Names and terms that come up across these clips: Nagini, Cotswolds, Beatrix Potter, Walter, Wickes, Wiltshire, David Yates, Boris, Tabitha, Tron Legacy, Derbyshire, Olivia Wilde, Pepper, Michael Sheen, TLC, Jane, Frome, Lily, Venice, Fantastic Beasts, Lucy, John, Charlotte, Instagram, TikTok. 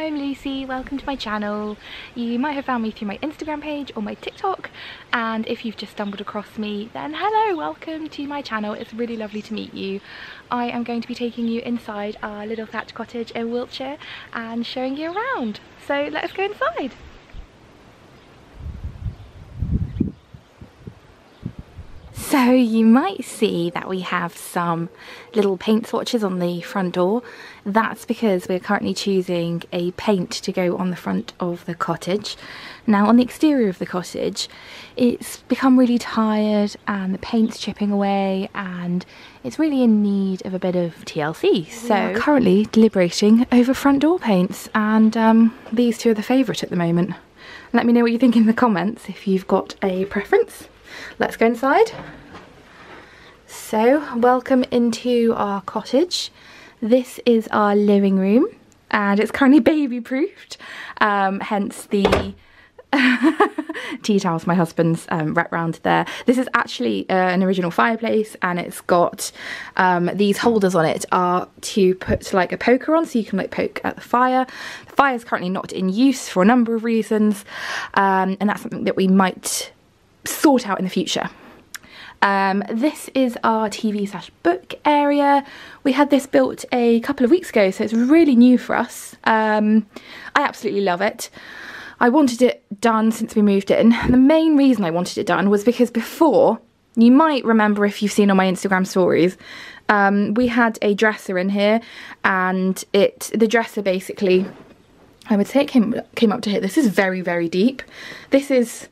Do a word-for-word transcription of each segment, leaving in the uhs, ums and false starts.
I'm Lucy, welcome to my channel. You might have found me through my Instagram page or my TikTok, and if you've just stumbled across me, then hello, welcome to my channel. It's really lovely to meet you. I am going to be taking you inside our little thatched cottage in Wiltshire and showing you around. So let's go inside. So you might see that we have some little paint swatches on the front door. That's because we're currently choosing a paint to go on the front of the cottage. Now on the exterior of the cottage, it's become really tired and the paint's chipping away and it's really in need of a bit of T L C. So we're currently deliberating over front door paints, and um, these two are the favourite at the moment. Let me know what you think in the comments if you've got a preference. Let's go inside. So, welcome into our cottage. This is our living room, and it's currently baby proofed, um, hence the tea towels my husband's um, wrapped round there. This is actually uh, an original fireplace, and it's got um, these holders on it are to put like a poker on, so you can like poke at the fire. The fire is currently not in use for a number of reasons, um, and that's something that we might sort out in the future. Um, this is our T V slash book area. We had this built a couple of weeks ago, so it's really new for us. Um, I absolutely love it. I wanted it done since we moved in. The main reason I wanted it done was because before, you might remember if you've seen on my Instagram stories, um, we had a dresser in here, and it the dresser basically, I would say it came, came up to here. This is very, very deep. This is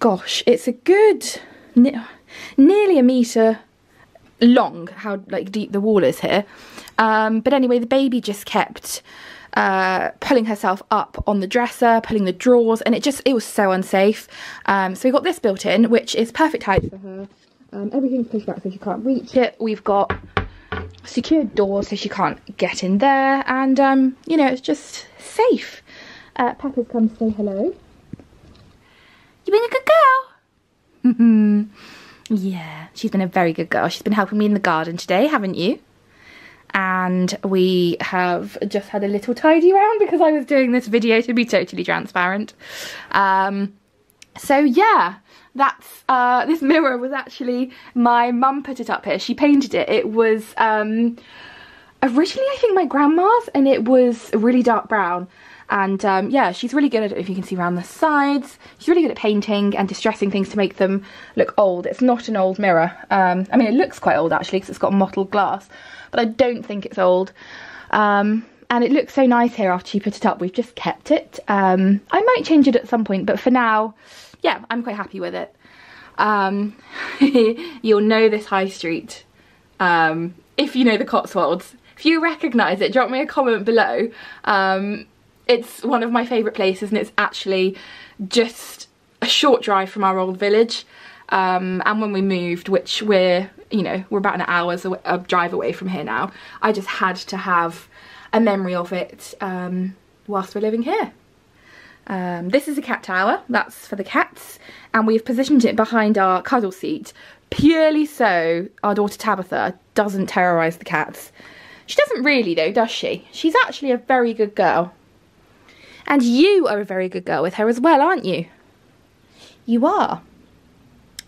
Gosh, it's a good, ne nearly a metre long, how like deep the wall is here. Um, but anyway, the baby just kept uh, pulling herself up on the dresser, pulling the drawers, and it just, it was so unsafe. Um, so we got this built in, which is perfect height for her. Um, everything's pushed back so she can't reach it. We've got secured doors so she can't get in there. And, um, you know, it's just safe. Uh, Pepper's come to say hello. You've been a good girl. Yeah, she's been a very good girl. She's been helping me in the garden today, haven't you? And we have just had a little tidy round because I was doing this video to be totally transparent. Um, so yeah, that's uh, this mirror was actually, my mum put it up here. She painted it. It was um, originally, I think, my grandma's, and it was a really dark brown. And um, yeah, she's really good at, if you can see around the sides, she's really good at painting and distressing things to make them look old. It's not an old mirror. Um, I mean, it looks quite old actually because it's got mottled glass, but I don't think it's old. Um, and it looks so nice here after she put it up. We've just kept it. Um, I might change it at some point, but for now, yeah, I'm quite happy with it. Um, you'll know this high street um, if you know the Cotswolds. If you recognise it, drop me a comment below. Um, It's one of my favourite places, and it's actually just a short drive from our old village. Um, and when we moved, which we're, you know, we're about an hour's a, a drive away from here now, I just had to have a memory of it um, whilst we're living here. Um, this is a cat tower, that's for the cats, and we've positioned it behind our cuddle seat, purely so our daughter Tabitha doesn't terrorise the cats. She doesn't really though, does she? She's actually a very good girl. And you are a very good girl with her as well, aren't you? You are.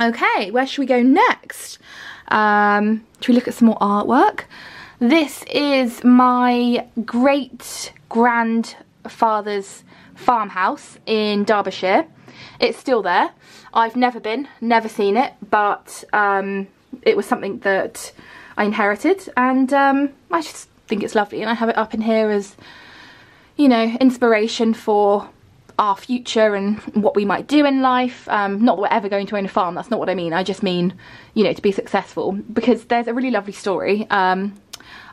Okay, where should we go next? Um, should we look at some more artwork? This is my great-grandfather's farmhouse in Derbyshire. It's still there. I've never been, never seen it, but um, it was something that I inherited, and um, I just think it's lovely, and I have it up in here as, you know, inspiration for our future and what we might do in life. Um, not that we're ever going to own a farm, that's not what I mean. I just mean, you know, to be successful, because there's a really lovely story um,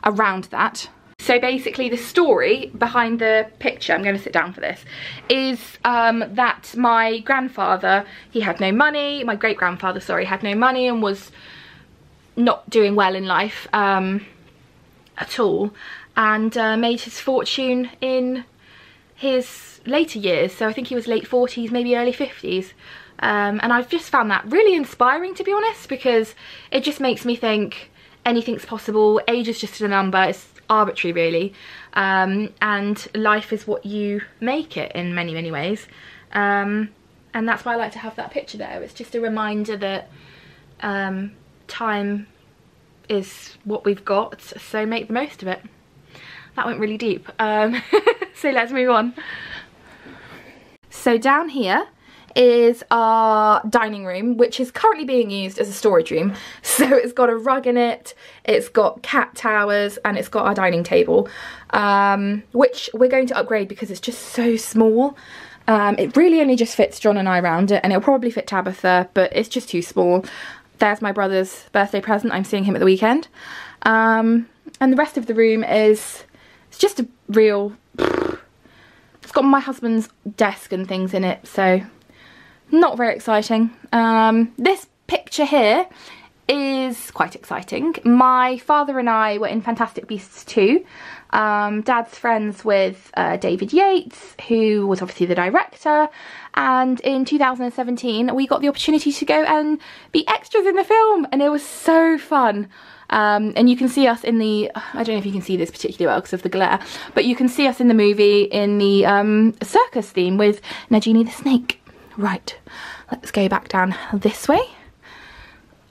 around that. So basically the story behind the picture, I'm going to sit down for this, is um, that my grandfather, he had no money, my great-grandfather, sorry, had no money and was not doing well in life um, at all. And uh, made his fortune in his later years. So I think he was late forties, maybe early fifties. Um, and I've just found that really inspiring, to be honest, because it just makes me think anything's possible, age is just a number, it's arbitrary really, um, and life is what you make it in many, many ways. Um, and that's why I like to have that picture there. It's just a reminder that um, time is what we've got, so make the most of it. That went really deep, um, so let's move on. So down here is our dining room, which is currently being used as a storage room. So it's got a rug in it, it's got cat towers, and it's got our dining table, um, which we're going to upgrade because it's just so small. Um, it really only just fits John and I around it, and it'll probably fit Tabitha, but it's just too small. There's my brother's birthday present, I'm seeing him at the weekend. Um, and the rest of the room is, it's just a real, it's got my husband's desk and things in it, so not very exciting. Um, this picture here is quite exciting. My father and I were in Fantastic Beasts two. Um, Dad's friends with uh, David Yates, who was obviously the director, and in two thousand seventeen we got the opportunity to go and be extras in the film, and it was so fun. Um, and you can see us in the, I don't know if you can see this particularly well because of the glare, but you can see us in the movie in the um, circus theme with Nagini the snake. Right, let's go back down this way.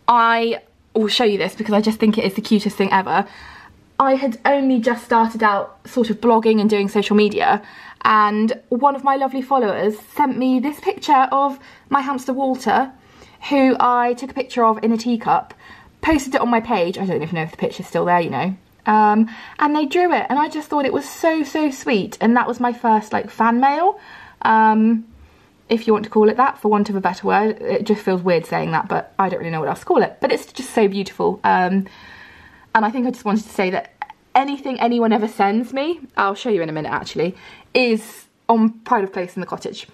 I will show you this because I just think it is the cutest thing ever. I had only just started out sort of blogging and doing social media, and one of my lovely followers sent me this picture of my hamster Walter, who I took a picture of in a teacup, posted it on my page. I don't even know if the picture's still there, you know. Um, and they drew it, and I just thought it was so, so sweet. And that was my first like fan mail. Um, if you want to call it that, for want of a better word. It just feels weird saying that, but I don't really know what else to call it. But it's just so beautiful. Um, and I think I just wanted to say that anything anyone ever sends me, I'll show you in a minute actually, is on Pride of Place in the Cottage.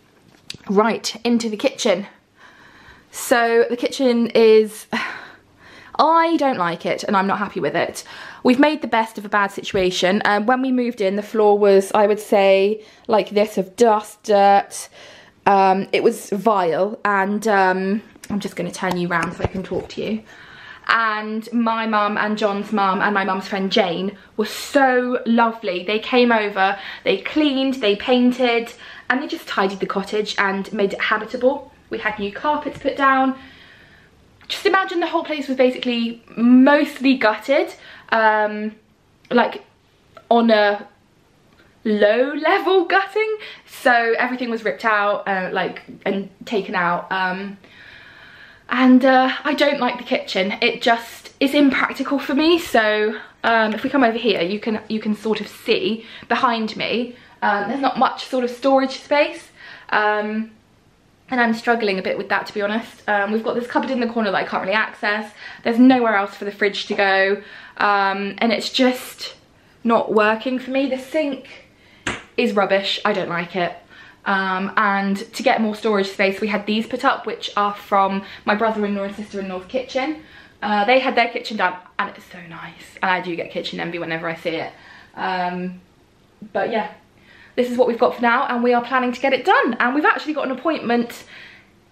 Right, into the kitchen. So the kitchen is, I don't like it and I'm not happy with it. We've made the best of a bad situation. Um, when we moved in, the floor was, I would say, like this, of dust, dirt. Um, it was vile, and um, I'm just going to turn you round so I can talk to you. And my mum and John's mum and my mum's friend Jane were so lovely. They came over, they cleaned, they painted, and they just tidied the cottage and made it habitable. We had new carpets put down. Just imagine the whole place was basically mostly gutted, um, like on a low level gutting, so everything was ripped out uh, like and taken out, um and uh I don't like the kitchen. It just is impractical for me. So um if we come over here, you can you can sort of see behind me, um there's not much sort of storage space, um and I'm struggling a bit with that, to be honest. Um we've got this cupboard in the corner that I can't really access. There's nowhere else for the fridge to go, um and it's just not working for me. The sink is rubbish, I don't like it. Um, and to get more storage space, we had these put up, which are from my brother-in-law and sister-in-law's kitchen. Uh, they had their kitchen done, and it's so nice. And I do get kitchen envy whenever I see it. Um, but yeah, this is what we've got for now, and we are planning to get it done. And we've actually got an appointment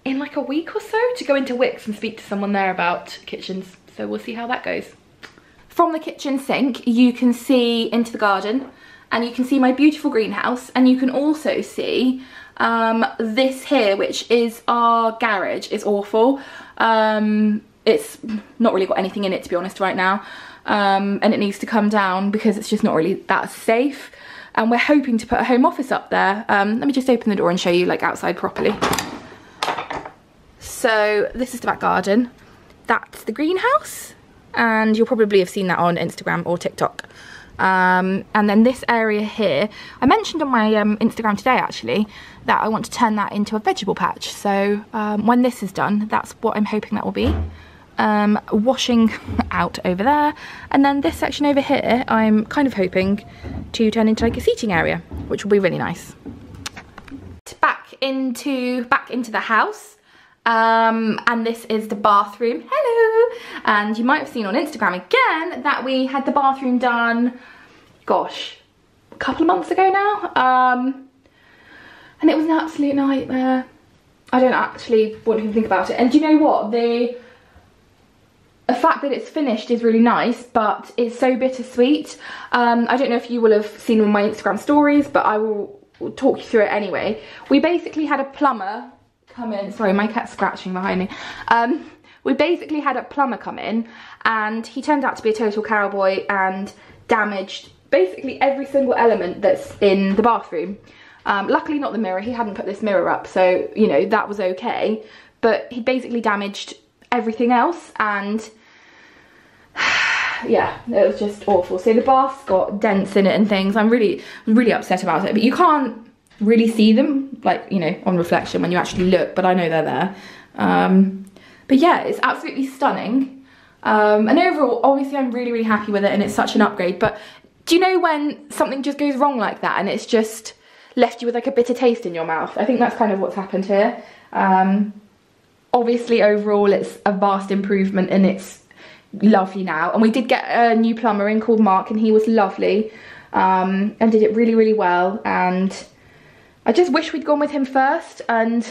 in like a week or so to go into Wickes and speak to someone there about kitchens. So we'll see how that goes. From the kitchen sink, you can see into the garden. And you can see my beautiful greenhouse, and you can also see um, this here, which is our garage. It's awful. Um, it's not really got anything in it, to be honest, right now. Um, and it needs to come down because it's just not really that safe. And we're hoping to put a home office up there. Um, let me just open the door and show you like outside properly. So this is the back garden. That's the greenhouse. And you'll probably have seen that on Instagram or TikTok. Um, and then this area here, I mentioned on my um, Instagram today actually that I want to turn that into a vegetable patch, so um, when this is done, that's what I'm hoping that will be. Um, washing out over there, and then this section over here I'm kind of hoping to turn into like a seating area, which will be really nice. Back into, back into the house. Um, and this is the bathroom. Hello! And you might have seen on Instagram again that we had the bathroom done, gosh, a couple of months ago now. Um, and it was an absolute nightmare. I don't actually want to think about it. And do you know what? The the fact that it's finished is really nice, but it's so bittersweet. Um, I don't know if you will have seen on my Instagram stories, but I will talk you through it anyway. We basically had a plumber come in. Sorry, my cat's scratching behind me. Um, we basically had a plumber come in, and he turned out to be a total cowboy and damaged basically every single element that's in the bathroom. Um, luckily not the mirror. He hadn't put this mirror up, so, you know, that was okay. But he basically damaged everything else, and yeah, it was just awful. So the bath's got dents in it and things. I'm really, really upset about it. But you can't really see them, like, you know, on reflection when you actually look, but I know they're there. Um, but yeah, it's absolutely stunning. Um, and overall, obviously I'm really, really happy with it, and it's such an upgrade. But do you know when something just goes wrong like that and it's just left you with like a bitter taste in your mouth? I think that's kind of what's happened here. Um, obviously overall it's a vast improvement and it's lovely now. And we did get a new plumber in called Mark, and he was lovely, um, and did it really, really well. And I just wish we'd gone with him first. And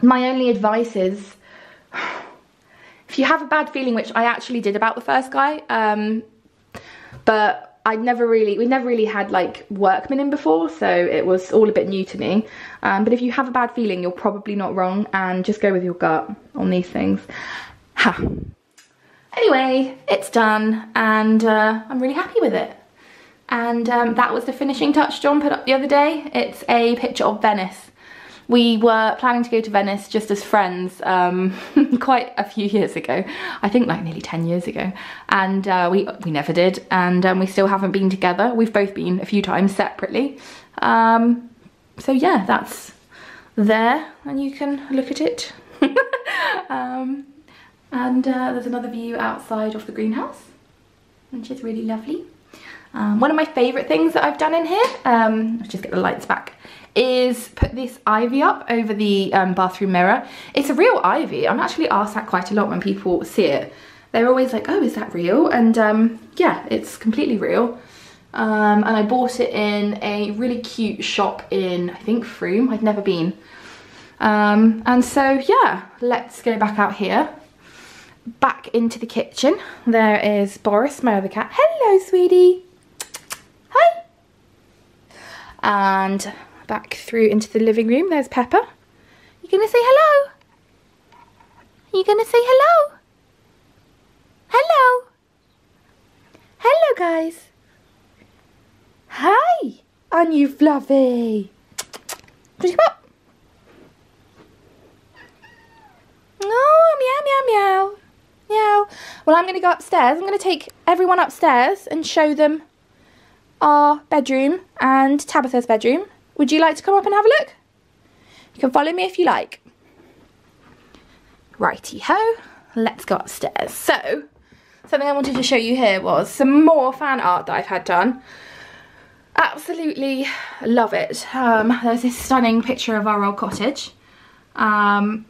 my only advice is, if you have a bad feeling, which I actually did about the first guy, um, but I'd never really, we never really had like workmen in before, so it was all a bit new to me. Um, but if you have a bad feeling, you're probably not wrong, and just go with your gut on these things. Ha. Anyway, it's done, and uh, I'm really happy with it. And um, that was the finishing touch John put up the other day. It's a picture of Venice. We were planning to go to Venice just as friends um, quite a few years ago. I think like nearly ten years ago. And uh, we, we never did. And um, we still haven't been together. We've both been a few times separately. Um, so yeah, that's there. And you can look at it. um, and uh, there's another view outside of the greenhouse, which is really lovely. Um, one of my favourite things that I've done in here, um, let's just get the lights back, is put this ivy up over the um, bathroom mirror. It's a real ivy. I'm actually asked that quite a lot when people see it. They're always like, oh, is that real? And um, yeah, it's completely real. Um, and I bought it in a really cute shop in, I think, Frome. I'd never been. Um, and so, yeah, let's go back out here. Back into the kitchen. There is Boris, my other cat. Hello, sweetie. Hi. And back through into the living room. There's Pepper. You gonna say hello? You gonna say hello? Hello. Hello, guys. Hi. Aren't you fluffy? Oh, meow, meow, meow. Meow. Well, I'm gonna go upstairs. I'm gonna take everyone upstairs and show them our bedroom and Tabitha's bedroom. Would you like to come up and have a look? You can follow me if you like. Righty-ho, let's go upstairs. So, something I wanted to show you here was some more fan art that I've had done. Absolutely love it. Um, there's this stunning picture of our old cottage. Um,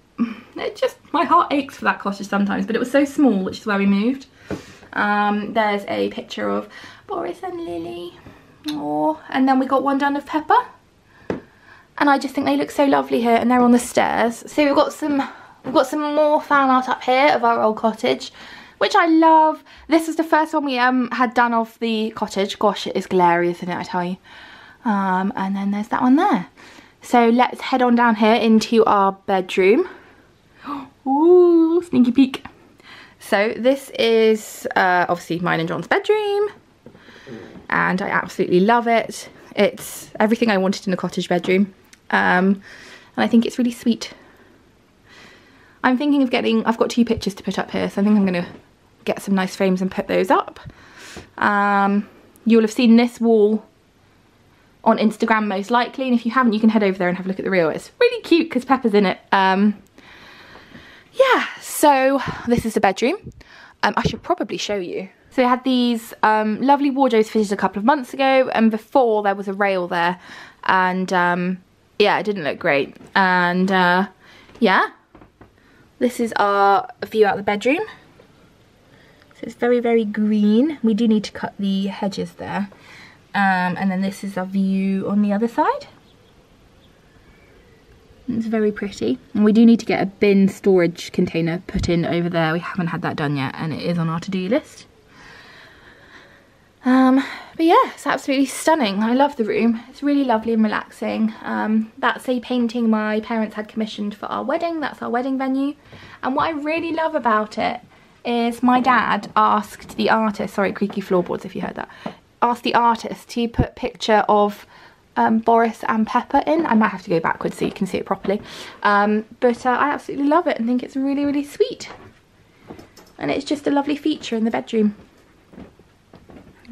it just, my heart aches for that cottage sometimes, but it was so small, which is where we moved. Um, there's a picture of Boris and Lily. Aww. And then we got one done of Pepper. And I just think they look so lovely here, and they're on the stairs. So we've got some, we've got some more fan art up here of our old cottage, which I love. This is the first one we um had done of the cottage. Gosh, it is glorious, isn't it? I tell you. Um, and then there's that one there. So let's head on down here into our bedroom. Ooh, sneaky peek. So this is uh, obviously mine and John's bedroom, and I absolutely love it. It's everything I wanted in a cottage bedroom, um, and I think it's really sweet. I'm thinking of getting, I've got two pictures to put up here, so I think I'm going to get some nice frames and put those up. Um, you'll have seen this wall on Instagram most likely, and if you haven't, you can head over there and have a look at the reel. It's really cute because Pepper's in it. Um, yeah, so this is the bedroom. Um, I should probably show you. So I had these um, lovely wardrobes fitted a couple of months ago, and before there was a rail there, and um, yeah, it didn't look great. And uh, yeah, this is our view out the bedroom. So it's very, very green. We do need to cut the hedges there. Um, and then this is our view on the other side. It's very pretty. And we do need to get a bin storage container put in over there. We haven't had that done yet, and it is on our to-do list. Um, but yeah, it's absolutely stunning. I love the room. It's really lovely and relaxing. Um, that's a painting my parents had commissioned for our wedding. That's our wedding venue. And what I really love about it is my dad asked the artist, sorry, creaky floorboards if you heard that, asked the artist to put a picture of um, Boris and Pepper in. I might have to go backwards so you can see it properly. Um, but uh, I absolutely love it and think it's really, really sweet. And it's just a lovely feature in the bedroom.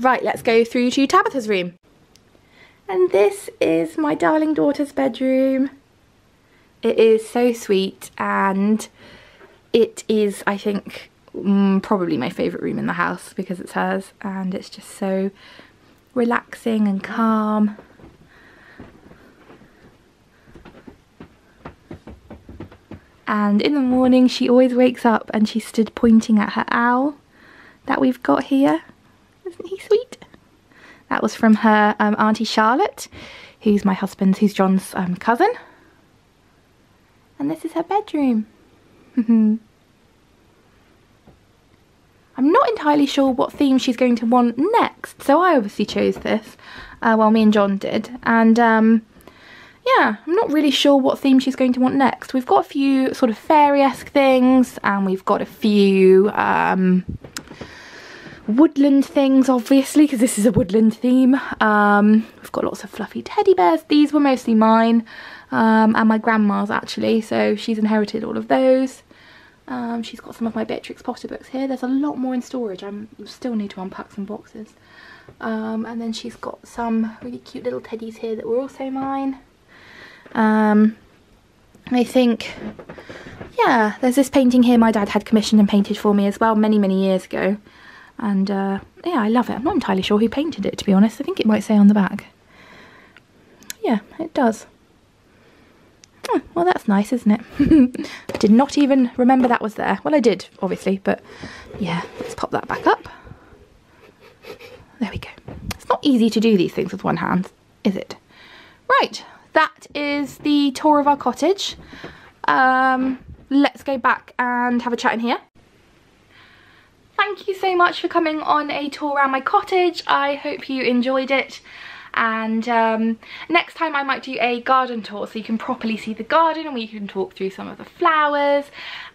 Right, let's go through to Tabitha's room. And this is my darling daughter's bedroom. It is so sweet, and it is, I think, mm, probably my favourite room in the house because it's hers, and it's just so relaxing and calm. And in the morning she always wakes up and she stood pointing at her owl that we've got here. Isn't he sweet? That was from her um, Auntie Charlotte, who's my husband's, who's John's um, cousin. And this is her bedroom. I'm not entirely sure what theme she's going to want next, so I obviously chose this, uh, well, me and John did. And um, yeah, I'm not really sure what theme she's going to want next. We've got a few sort of fairy-esque things, and we've got a few... Um, woodland things, obviously, because this is a woodland theme. Um, we've got lots of fluffy teddy bears. These were mostly mine, um, and my grandma's actually, so she's inherited all of those. Um, she's got some of my Beatrix Potter books here. There's a lot more in storage. I still need to unpack some boxes. Um, and then she's got some really cute little teddies here that were also mine. Um, I think, yeah, there's this painting here my dad had commissioned and painted for me as well many, many years ago. And uh, yeah, I love it. I'm not entirely sure who painted it, to be honest. I think it might say on the back. Yeah, it does. Oh, well, that's nice, isn't it? I did not even remember that was there. Well, I did, obviously, but yeah, let's pop that back up. There we go. It's not easy to do these things with one hand, is it? Right, that is the tour of our cottage. Um, let's go back and have a chat in here. Thank you so much for coming on a tour around my cottage. I hope you enjoyed it, and um, next time I might do a garden tour so you can properly see the garden and we can talk through some of the flowers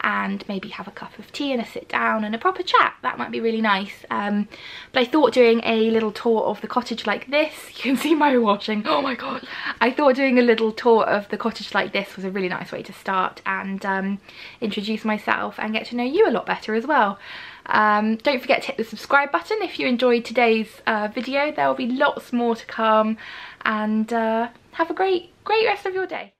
and maybe have a cup of tea and a sit down and a proper chat. That might be really nice. Um, but I thought doing a little tour of the cottage like this, you can see my washing, oh my god. I thought doing a little tour of the cottage like this was a really nice way to start and um, introduce myself and get to know you a lot better as well. Um, don't forget to hit the subscribe button if you enjoyed today's uh, video. There will be lots more to come, and uh, have a great, great rest of your day.